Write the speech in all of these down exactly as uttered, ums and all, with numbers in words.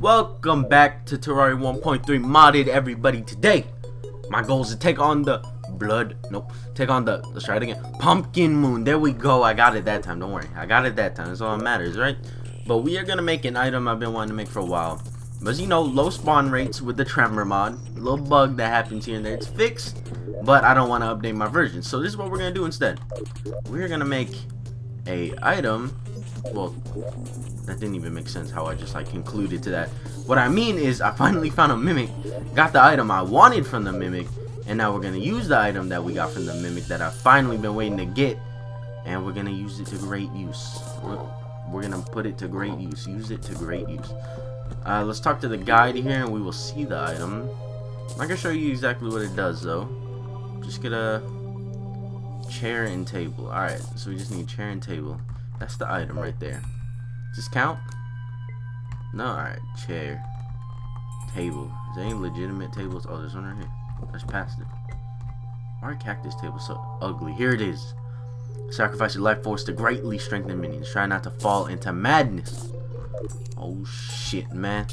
Welcome back to Terraria one point three modded, everybody. Today, my goal is to take on the blood, nope, take on the, let's try it again, pumpkin moon. There we go, I got it that time, don't worry. I got it that time, that's all that matters, right? But we are going to make an item I've been wanting to make for a while. But as you know, low spawn rates with the tremor mod, a little bug that happens here and there, it's fixed, but I don't want to update my version. So this is what we're going to do instead. We're going to make a item, well, that didn't even make sense how I just like concluded to that. What I mean is I finally found a mimic, got the item I wanted from the mimic, and now we're going to use the item that we got from the mimic that I've finally been waiting to get, and we're going to use it to great use. We're, we're going to put it to great use, use it to great use. Uh, let's talk to the guide here and we will see the item. I'm not going to show you exactly what it does though. Just get a chair and table. Alright, so we just need chair and table. That's the item right there. Just count? No, alright. Chair. Table. Is there any legitimate tables? Oh, there's one right here. I just passed it. Why are cactus tables so ugly? Here it is. Sacrifice your life force to greatly strengthen minions. Try not to fall into madness. Oh, shit, man.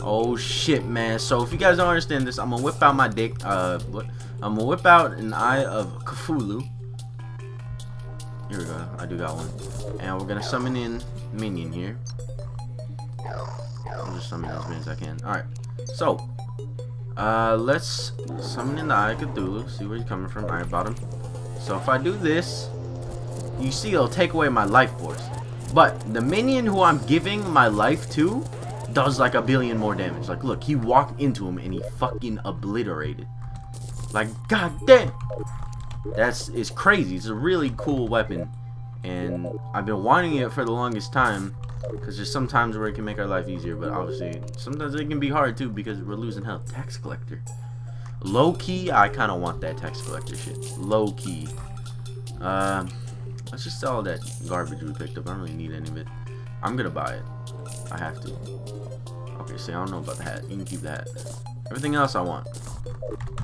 Oh, shit, man. So, if you guys don't understand this, I'm gonna whip out my dick. Uh, what? I'm gonna whip out an Eye of Cthulhu. Here we go. I do got one. And we're gonna summon in minion here. I'm just summoning as many as I can. Alright. So, uh, let's summon in the Eye of Cthulhu. See where he's coming from. Alright, bottom. So, if I do this, you see it'll take away my life force. But the minion who I'm giving my life to does like a billion more damage. Like, look, he walked into him and he fucking obliterated. Like, goddamn. That's, it's crazy. It's a really cool weapon. And I've been wanting it for the longest time, because there's some times where it can make our life easier, but obviously sometimes it can be hard too because we're losing health. Tax collector. Low key, I kind of want that tax collector shit. Low key. Um, uh, let's just sell all that garbage we picked up. I don't really need any of it. I'm gonna buy it. I have to. Okay, see, I don't know about the hat. You can keep the hat. Everything else I want.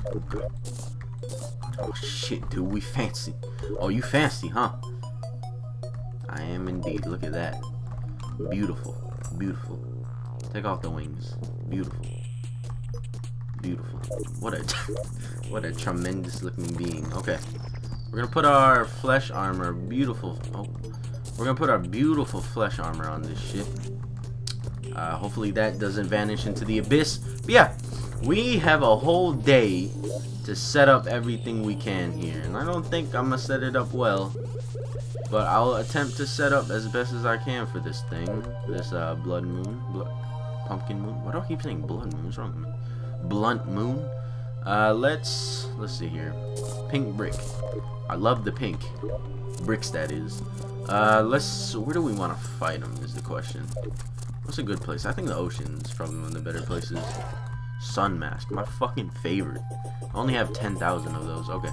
Okay. Oh shit, dude, we fancy. Oh, you fancy, huh? I am indeed. Look at that. Beautiful. Beautiful. Take off the wings. Beautiful. Beautiful. What a what a tremendous looking being. Okay. We're gonna put our flesh armor. Beautiful. Oh. We're gonna put our beautiful flesh armor on this shit. Uh, hopefully that doesn't vanish into the abyss. But yeah. We have a whole day to set up everything we can here. And I don't think I'm gonna set it up well. But I'll attempt to set up as best as I can for this thing. This uh, blood moon. Blood, pumpkin moon. Why do I keep saying blood moon? What's wrong with me? Blunt moon. Uh, let's... Let's see here. Pink brick. I love the pink. Bricks, that is. Uh, let's... So where do we want to fight them is the question. What's a good place? I think the ocean is probably one of the better places. Sun mask. My fucking favorite. I only have ten thousand of those. Okay.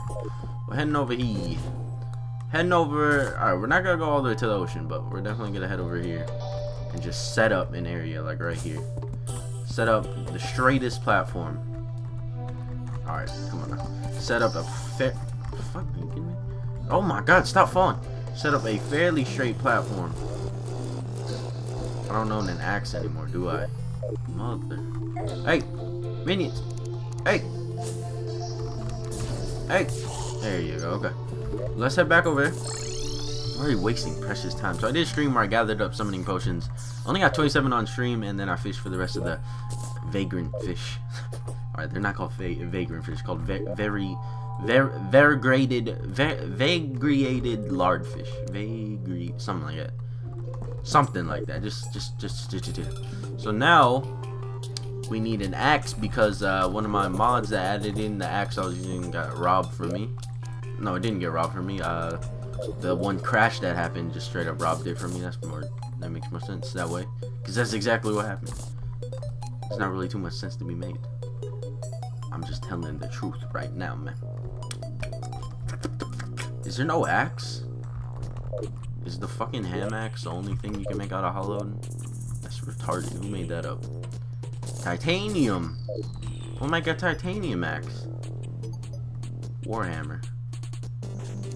We're heading over here. Heading over, alright, we're not gonna go all the way to the ocean, but we're definitely gonna head over here and just set up an area, like right here. Set up the straightest platform. Alright, come on now. Set up a fair, fuck, are you kidding me? Oh my god, stop falling. Set up a fairly straight platform. I don't own an axe anymore, do I? Mother. Hey, minions. Hey. Hey. There you go, okay. Let's head back over there. I'm already wasting precious time. So I did a stream where I gathered up summoning potions. Only got twenty-seven on stream, and then I fished for the rest of the vagrant fish. Alright, they're not called va vagrant fish. They're called va very, very, variegated, va vagriated lard fish. Vagri, something like that. Something like that. Just, just, just, just, just, just. So now, we need an axe because uh, one of my mods that added in the axe I was using got robbed from me. No, it didn't get robbed from me. Uh, the one crash that happened just straight up robbed it from me. That's more. That makes more sense that way, because that's exactly what happened. It's not really too much sense to be made. I'm just telling the truth right now, man. Is there no axe? Is the fucking ham axe the only thing you can make out of hollowed? That's retarded. Who made that up? Titanium. Oh my god, titanium axe. Warhammer.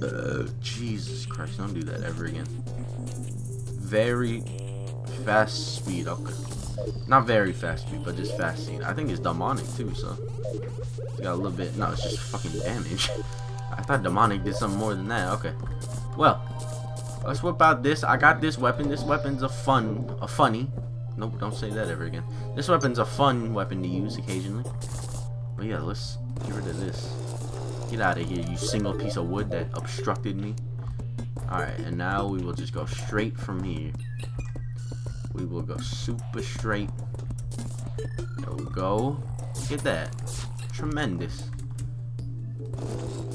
Uh, Jesus Christ, don't do that ever again. Very fast speed, okay. Not very fast speed, but just fast speed. I think it's demonic too, so it's got a little bit. No, it's just fucking damage. I thought demonic did something more than that. Okay, well, let's whip out this. I got this weapon. This weapon's a fun, a funny. Nope, don't say that ever again. This weapon's a fun weapon to use occasionally. But yeah, let's get rid of this. Get out of here, you single piece of wood that obstructed me. Alright, and now we will just go straight from here. We will go super straight. There we go. Look at that. Tremendous.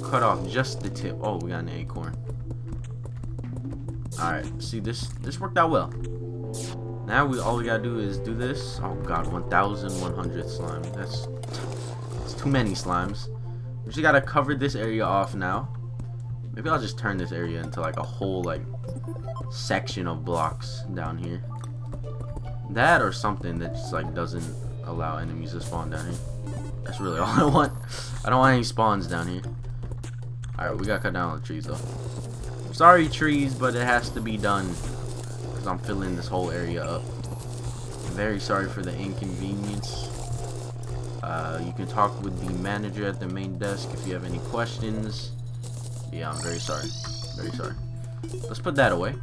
Cut off just the tip. Oh, we got an acorn. Alright, see, this this worked out well. Now we all we gotta do is do this. Oh god, one thousand one hundred slime. That's, that's too many slimes. We just gotta cover this area off now. Maybe I'll just turn this area into like a whole like section of blocks down here. That or something that just like doesn't allow enemies to spawn down here. That's really all I want. I don't want any spawns down here. Alright, we gotta cut down all the trees though. I'm sorry trees, but it has to be done. I'm filling this whole area up. Very sorry for the inconvenience. Uh, you can talk with the manager at the main desk if you have any questions. Yeah, I'm very sorry. Very sorry. Let's put that away.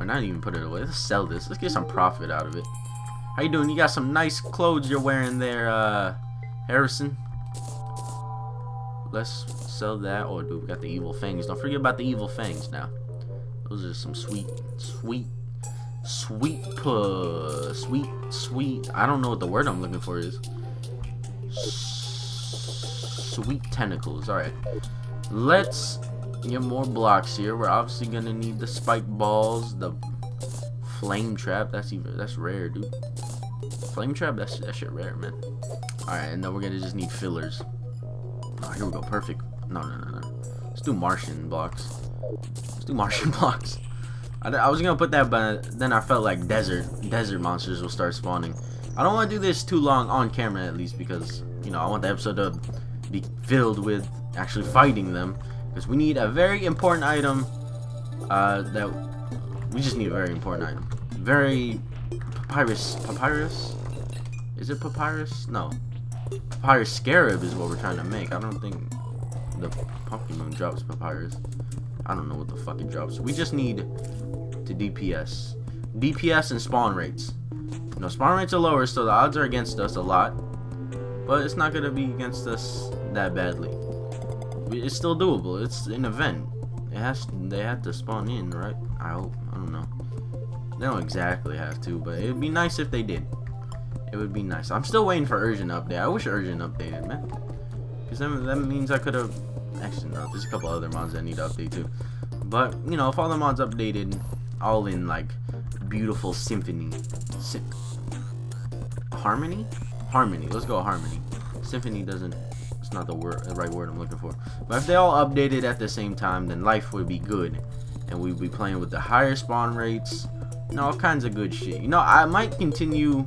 Or not even put it away. Let's sell this. Let's get some profit out of it. How you doing? You got some nice clothes you're wearing there, uh, Harrison. Let's sell that. Oh, dude, we got the evil fangs. Don't forget about the evil fangs now. Those are some sweet, sweet Sweet, puh, sweet, sweet. I don't know what the word I'm looking for is. Sweet tentacles. All right, let's get more blocks here. We're obviously gonna need the spike balls, the flame trap. That's even that's rare, dude. Flame trap. That's that shit rare, man. All right, and then we're gonna just need fillers. Oh, here we go. Perfect. No, no, no, no. Let's do Martian blocks. Let's do Martian blocks. I was gonna put that, but then I felt like desert desert monsters will start spawning. I don't want to do this too long on camera, at least, because you know I want the episode to be filled with actually fighting them, because we need a very important item. Uh, that we just need a very important item. Very papyrus papyrus. Is it papyrus? No, Papyrus Scarab is what we're trying to make. I don't think the pumpkin moon drops papyrus. I don't know what the fuck it drops. We just need to D P S. D P S and spawn rates. You know, spawn rates are lower, so the odds are against us a lot. But it's not going to be against us that badly. It's still doable. It's an event. It has. They have to spawn in, right? I hope. I don't know. They don't exactly have to, but it would be nice if they did. It would be nice. I'm still waiting for Urgent update. I wish Urgent updated, man. Because that, that means I could have... Actually, no. There's a couple other mods that need to update too. But you know, if all the mods updated, all in like beautiful symphony, Sy harmony, harmony. Let's go harmony. Symphony doesn't. It's not the word, the right word I'm looking for. But if they all updated at the same time, then life would be good, and we'd be playing with the higher spawn rates, and all kinds of good shit. You know, I might continue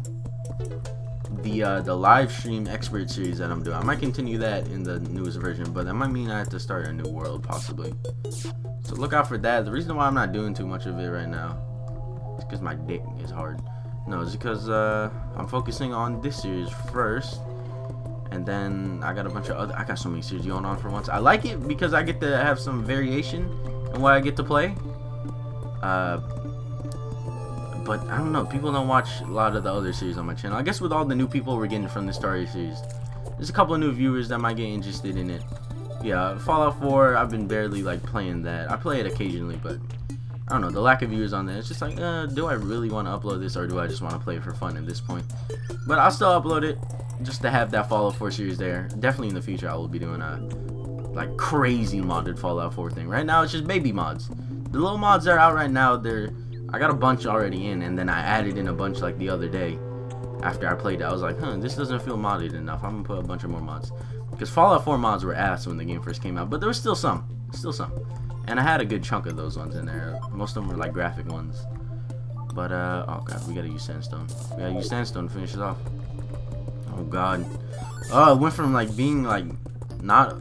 the uh, the live stream expert series that I'm doing. I might continue that in the newest version, but that might mean I have to start a new world possibly. So look out for that. The reason why I'm not doing too much of it right now is because my dick is hard. No, it's because uh, I'm focusing on this series first, and then I got a bunch of other. I got so many series going on for once. I like it because I get to have some variation in what I get to play. Uh, But I don't know, people don't watch a lot of the other series on my channel. I guess with all the new people we're getting from the Terraria series, there's a couple of new viewers that might get interested in it. Yeah, Fallout four, I've been barely like playing that. I play it occasionally, but I don't know, the lack of viewers on that. It's just like, uh, do I really want to upload this, or do I just want to play it for fun at this point? But I'll still upload it just to have that Fallout four series there. Definitely in the future, I will be doing a like crazy modded Fallout four thing. Right now, it's just baby mods. The little mods that are out right now, they're I got a bunch already in, and then I added in a bunch like the other day after I played it. I was like, huh, this doesn't feel modded enough. I'm gonna put a bunch of more mods, because Fallout four mods were ass when the game first came out, but there was still some still some and I had a good chunk of those ones in there. Most of them were like graphic ones, but uh oh god, we gotta use sandstone. We gotta use sandstone to finish it off. Oh god. Oh, it went from like being like not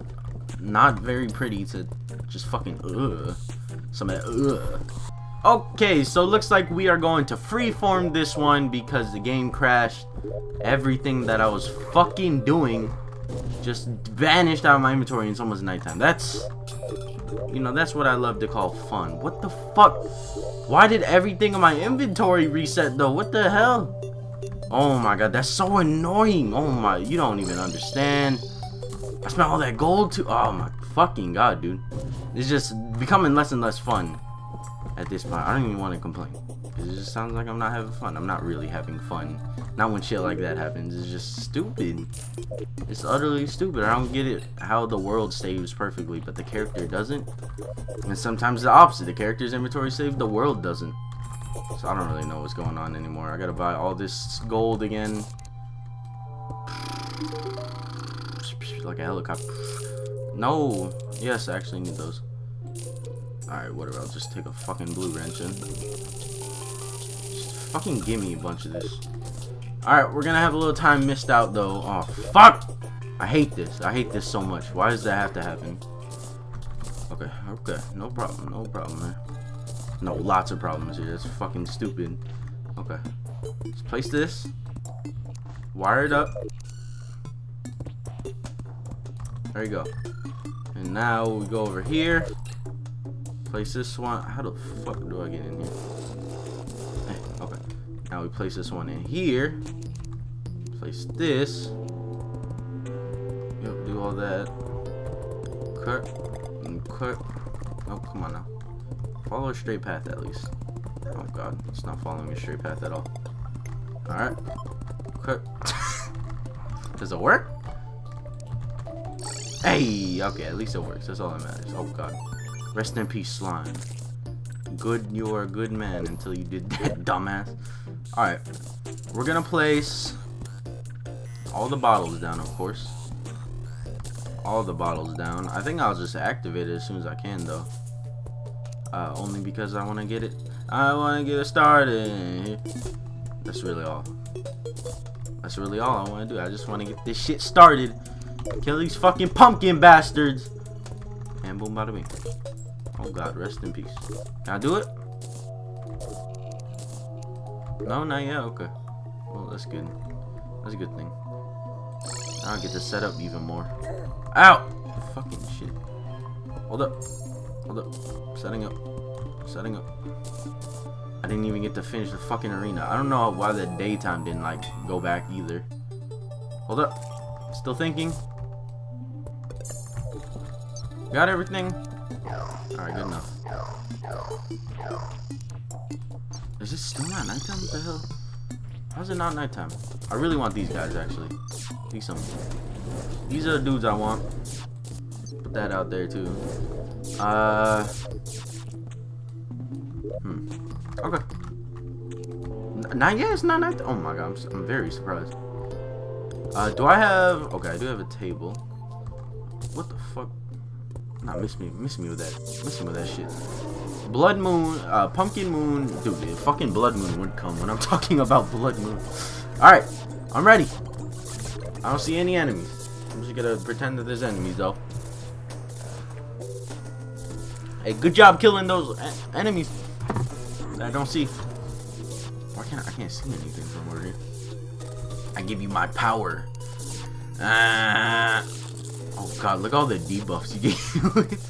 not very pretty to just fucking ugh. Some of that ugh. Okay, so looks like we are going to freeform this one because the game crashed. Everything that I was fucking doing just vanished out of my inventory and it's almost nighttime. That's, you know, that's what I love to call fun. What the fuck? Why did everything in my inventory reset though? What the hell? Oh my god, that's so annoying. Oh my, you don't even understand. I spent all that gold too. Oh my fucking god, dude. It's just becoming less and less fun. At this point, I don't even want to complain. It just sounds like I'm not having fun. I'm not really having fun. Not when shit like that happens. It's just stupid. It's utterly stupid. I don't get it how the world saves perfectly, but the character doesn't. And sometimes the opposite. The character's inventory saved, the world doesn't. So I don't really know what's going on anymore. I gotta buy all this gold again. Like a helicopter. No. Yes, I actually need those. Alright, whatever, I'll just take a fucking blue wrench in. Just fucking give me a bunch of this. Alright, we're gonna have a little time missed out though. Oh, fuck! I hate this. I hate this so much. Why does that have to happen? Okay, okay. No problem, no problem, man. No, lots of problems here. That's fucking stupid. Okay. Let's place this. Wire it up. There you go. And now we go over here. Place this one. How the fuck do I get in here? Eh, okay. Now we place this one in here. Place this. Yep, do all that. Cut. And cut. Oh, come on now. Follow a straight path at least. Oh god, it's not following a straight path at all. Alright. Cut. Does it work? Hey! Okay, at least it works. That's all that matters. Oh god. Rest in peace, slime. Good, you are a good man until you did that, dumbass. Alright. We're gonna place all the bottles down, of course. All the bottles down. I think I'll just activate it as soon as I can, though. Uh, only because I want to get it. I want to get it started. That's really all. That's really all I want to do. I just want to get this shit started. Kill these fucking pumpkin bastards. And boom, bada bing. Oh god, rest in peace. Can I do it? No, not yet. Okay. Well, that's good. That's a good thing. Now I get to set up even more. Ow! Fucking shit. Hold up. Hold up. Setting up. Setting up. I didn't even get to finish the fucking arena. I don't know why the daytime didn't, like, go back either. Hold up. Still thinking. Got everything. Alright, good enough. Is this still not nighttime? What the hell? How's it not nighttime? I really want these guys, actually. These some. These are the dudes I want. Put that out there, too. Uh. Hmm. Okay. N not yet. It's not nighttime. Oh my god, I'm, I'm very surprised. Uh, do I have... Okay, I do have a table. What the fuck? Nah, miss me, miss me with that, miss me with that shit. Blood moon, uh, pumpkin moon, dude, dude, fucking blood moon would come when I'm talking about blood moon. Alright, I'm ready. I don't see any enemies. I'm just gonna pretend that there's enemies, though. Hey, good job killing those en enemies that I don't see. Why can't I, I can't see anything from over here? I give you my power. Ah. Uh... Oh god, look all the debuffs you get.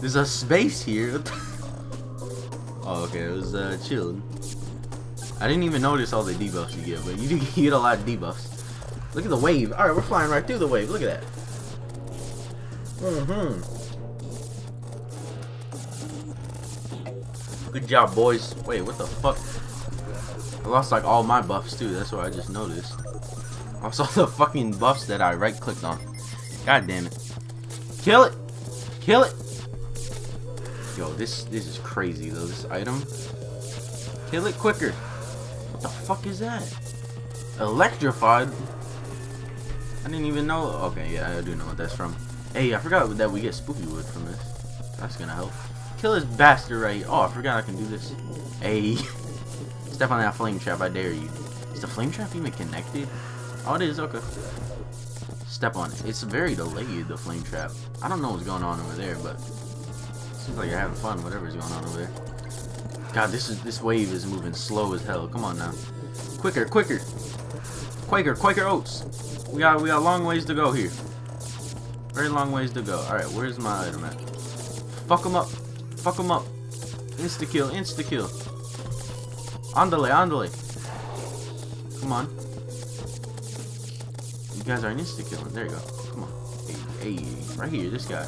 There's a space here. Oh, okay, it was uh, chilled. I didn't even notice all the debuffs you get, but you do get a lot of debuffs. Look at the wave. Alright, we're flying right through the wave. Look at that. Mm-hmm. Good job, boys. Wait, what the fuck? I lost like all my buffs too. That's what I just noticed. I saw the fucking buffs that I right clicked on. God damn it. Kill it! Kill it! Yo, this this is crazy though, this item. Kill it quicker. What the fuck is that? Electrified? I didn't even know. Okay, yeah, I do know what that's from. Hey, I forgot that we get spooky wood from this. That's gonna help. Kill this bastard right here. Oh, I forgot I can do this. Hey. Step on that flame trap, I dare you. Is the flame trap even connected? Oh, it is, okay. Step on it. It's very delayed, the flame trap. I don't know what's going on over there, but Seems like you're having fun, whatever's going on over there. God, this is this wave is moving slow as hell. Come on now. Quicker, quicker. Quaker, Quaker Oats. We got we got long ways to go here. Very long ways to go. Alright, where's my item at? Fuck them up. Fuck them up. Insta kill, insta kill. Andale, andale. Come on. You guys aren't insta killing. There you go. Come on. Hey, hey, right here, this guy.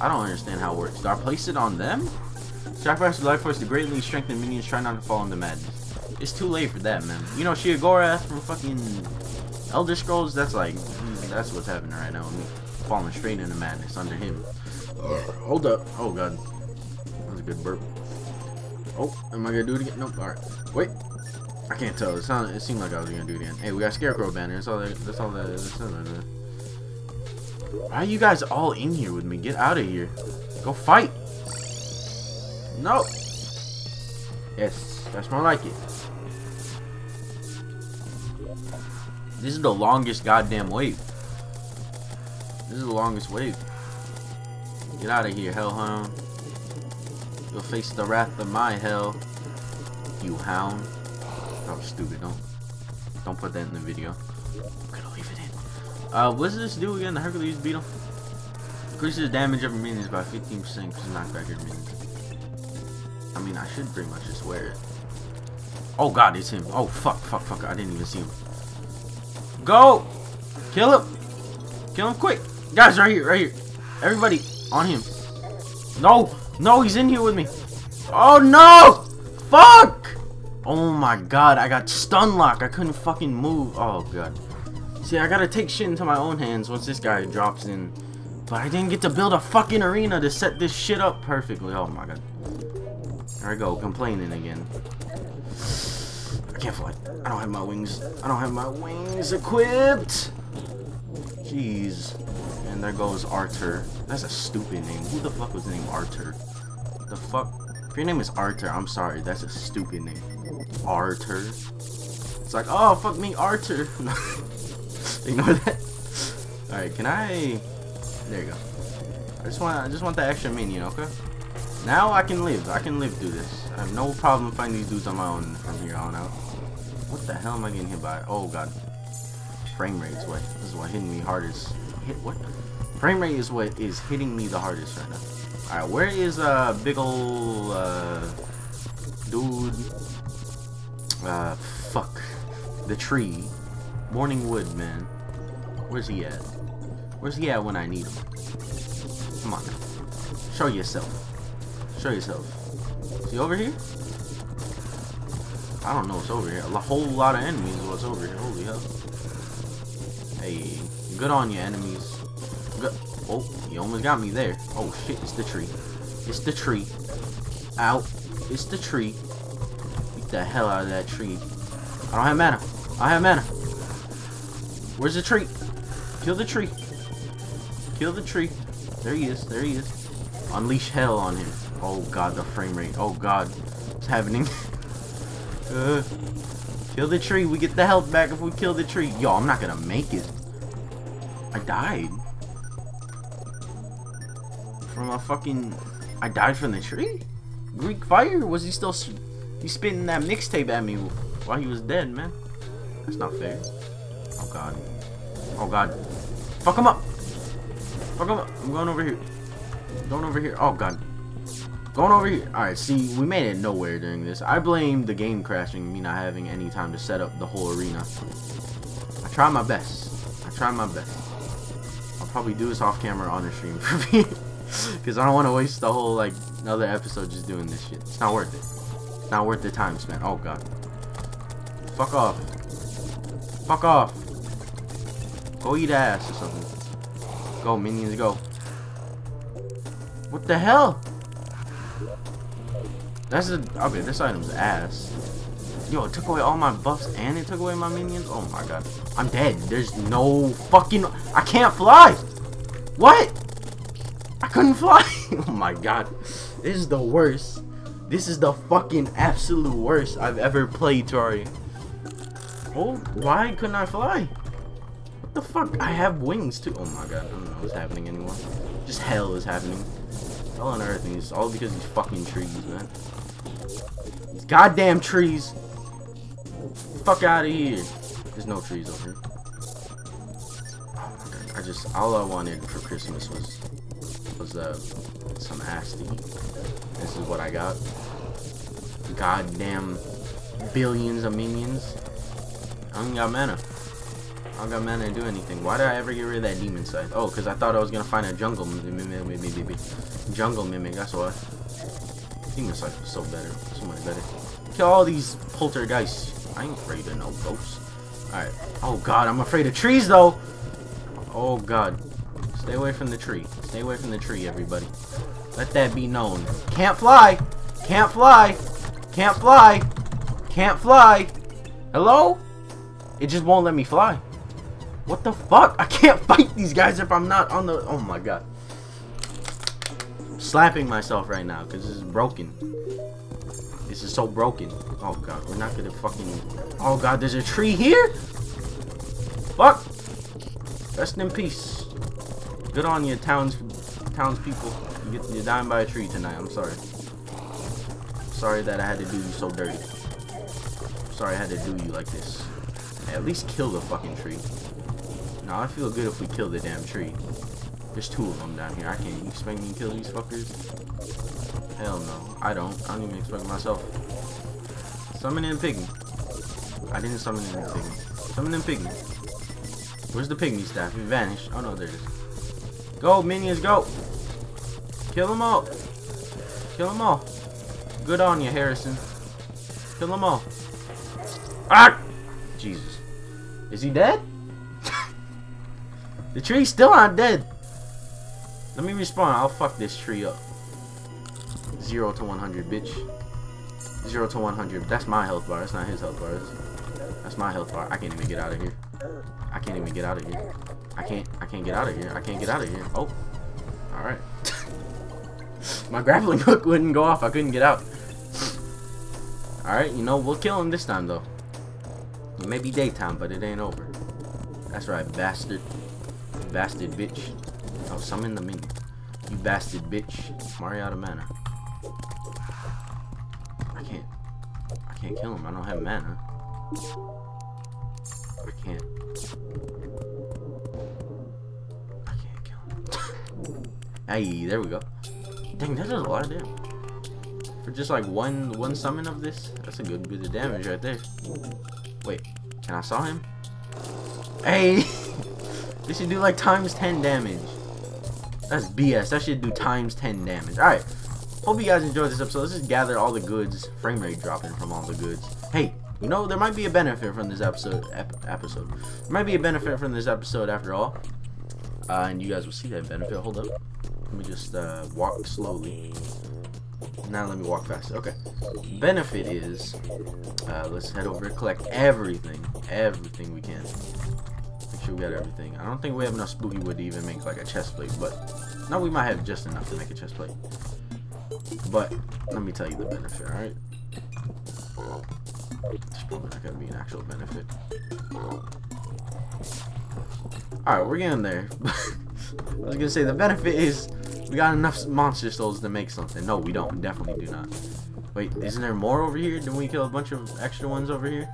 I don't understand how it works. Do I place it on them? Sacrifice your life force to greatly strengthen minions. Try not to fall into madness. It's too late for that, man. You know, Shiagora from fucking Elder Scrolls, that's like, that's what's happening right now. I'm falling straight into madness under him. Uh, hold up. Oh, God. That was a good burp. Oh, am I going to do it again? Nope. All right. Wait. I can't tell. It, sounded, it seemed like I was going to do it again. Hey, we got Scarecrow Banner. That's all that, that's all that is. Why are you guys all in here with me? Get out of here. Go fight. No. Yes. That's more like it. This is the longest goddamn wave. This is the longest wave. Get out of here, hellhound. You'll face the wrath of my hell, you hound. That was stupid. Don't, don't put that in the video. I'm gonna leave it in. Uh, what does this do again? The Hercules Beetle increases damage of minions by fifteen percent because knockback your minions. I mean, I should pretty much just wear it. Oh God, it's him. Oh fuck, fuck, fuck! I didn't even see him. Go! Kill him! Kill him quick! Guys, right here, right here. Everybody on him. No! No, he's in here with me. Oh no! Fuck! Oh my God, I got stun lock. I couldn't fucking move. Oh God. See, I gotta take shit into my own hands once this guy drops in. But I didn't get to build a fucking arena to set this shit up perfectly. Oh my God. There I go, complaining again. I can't fly. I don't have my wings. I don't have my wings equipped. Jeez. And there goes Arthur. That's a stupid name. Who the fuck was the name Arthur? The fuck? If your name is Arthur, I'm sorry. That's a stupid name. Arthur. It's like, oh, fuck me, Arthur. Ignore that. Alright, can I... There you go. I just want I just want the extra minion, okay? Now I can live. I can live through this. I have no problem fighting these dudes on my own from here on out. What the hell am I getting hit by? Oh God. Frame rate is what this is what hitting me hardest. Hit what? Frame rate is what is hitting me the hardest right now. Alright, where is uh big ol' uh dude? Uh fuck. The tree. Morningwood, man. Where's he at? Where's he at when I need him? Come on now. Show yourself. Show yourself. Is he over here? I don't know what's over here. A whole lot of enemies is what's over here. Holy hell. Hey, good on you, enemies. Good. Oh, you almost got me there. Oh shit, it's the tree. It's the tree. Ow. It's the tree. Beat the hell out of that tree. I don't have mana. I have mana. Where's the tree? Kill the tree. Kill the tree. There he is. There he is. Unleash hell on him. Oh God, the frame rate. Oh God, what's happening? uh, kill the tree. We get the health back if we kill the tree. Yo, I'm not gonna make it. I died from a fucking. I died from the tree. Greek fire? Was he still? He spitting that mixtape at me while he was dead, man. That's not fair. Oh God. Oh God. Fuck him up. Fuck him up. I'm going over here. Going over here. Oh God. Going over here. Alright, see, we made it nowhere during this. I blame the game crashing, me not having any time to set up the whole arena. I try my best. I try my best. I'll probably do this off camera on the stream for me. Because I don't want to waste the whole, like, another episode just doing this shit. It's not worth it. It's not worth the time spent. Oh, God. Fuck off. Fuck off. Go eat ass or something. Go, minions, go. What the hell? That's a, okay, this item's ass. Yo, it took away all my buffs and it took away my minions? Oh my God. I'm dead. There's no fucking... I can't fly! What? I couldn't fly! Oh my God. This is the worst. This is the fucking absolute worst I've ever played Terraria. Oh, why couldn't I fly? What the fuck? I have wings too. Oh my God. I don't know what's happening anymore. Just hell is happening. Hell on earth, and it's all because of these fucking trees, man. These goddamn trees! Fuck out of here! There's no trees over here. Oh, I just, all I wanted for Christmas was, was uh, some asti. This is what I got. Goddamn billions of minions. I don't got mana. I don't got mana to do anything. Why did I ever get rid of that demon scythe? Oh, because I thought I was going to find a jungle mimic. Jungle mimic, that's why. Demon scythe was so better. So much better. Look at all these poltergeists. I ain't afraid of no ghosts. Alright. Oh, God. I'm afraid of trees, though. Oh, God. Stay away from the tree. Stay away from the tree, everybody. Let that be known. Can't fly. Can't fly. Can't fly. Can't fly. Hello? It just won't let me fly. What the fuck? I can't fight these guys if I'm not on the... Oh my god. I'm slapping myself right now because this is broken. This is so broken. Oh god, we're not gonna fucking... Oh god, there's a tree here? Fuck! Rest in peace. Good on you, towns, townspeople. You get, you're dying by a tree tonight. I'm sorry. Sorry that I had to do you so dirty. Sorry I had to do you like this. At least kill the fucking tree. Now I feel good if we kill the damn tree. There's two of them down here. I can't. You expect me to kill these fuckers? Hell no. I don't. I don't even expect myself. Summon in Pygmy. I didn't summon in Pygmy. Summon in Pygmy. Where's the Pygmy staff? He vanished. Oh no, there it is. Go, minions, go! Kill them all! Kill them all! Good on you, Harrison. Kill them all. Ah! Jesus. Is he dead? The tree's still not dead. Let me respawn. I'll fuck this tree up. zero to one hundred, bitch. zero to one hundred. That's my health bar. That's not his health bar. That's my health bar. I can't even get out of here. I can't even get out of here. I can't. I can't get out of here. I can't get out of here. Oh. Alright. My grappling hook wouldn't go off. I couldn't get out. Alright, you know, we'll kill him this time, though. It may be daytime, but it ain't over. That's right, bastard. Bastard bitch. Oh, summon the minion. You bastard bitch. Mario out of mana. I can't. I can't kill him. I don't have mana. I can't. I can't kill him. Hey, there we go. Dang, that does a lot of damage. For just like one one summon of this, that's a good bit of damage right there. Wait, can I saw him? Hey! This should do like times ten damage. That's B S. That should do times ten damage. Alright. Hope you guys enjoyed this episode. Let's just gather all the goods. Frame rate dropping from all the goods. Hey, you know, there might be a benefit from this episode. Ep episode. There might be a benefit from this episode after all. Uh, and you guys will see that benefit. Hold up. Let me just uh, walk slowly. Now let me walk faster. Okay. Benefit is, uh, let's head over and collect everything. Everything we can. Make sure we got everything. I don't think we have enough spooky wood to even make like a chest plate, but no, we might have just enough to make a chest plate. But let me tell you the benefit, alright? It's probably not gonna be an actual benefit. Alright, we're getting there. I was gonna say the benefit is we got enough monster souls to make something. No, we don't. Definitely do not. Wait, isn't there more over here? Didn't we kill a bunch of extra ones over here?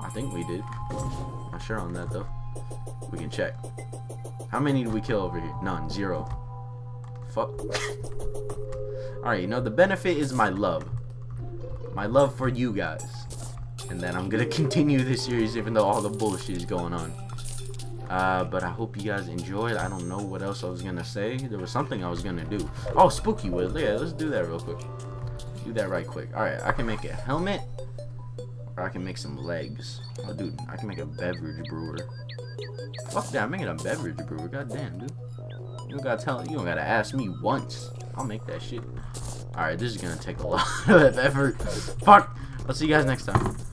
I think we did. Not sure on that, though. We can check. How many did we kill over here? None. Zero. Fuck. Alright, you know, the benefit is my love. My love for you guys. And then I'm gonna continue this series even though all the bullshit is going on. Uh, but I hope you guys enjoyed. I don't know what else I was gonna say. There was something I was gonna do. Oh, spooky wood. Yeah, let's do that real quick. Do that right quick. Alright, I can make a helmet. Or I can make some legs. Oh, dude, I can make a beverage brewer. Fuck that, I'm making a beverage brewer. Goddamn, dude. You don't gotta tell, you don't gotta ask me once. I'll make that shit. Alright, this is gonna take a lot of effort. Fuck. I'll see you guys next time.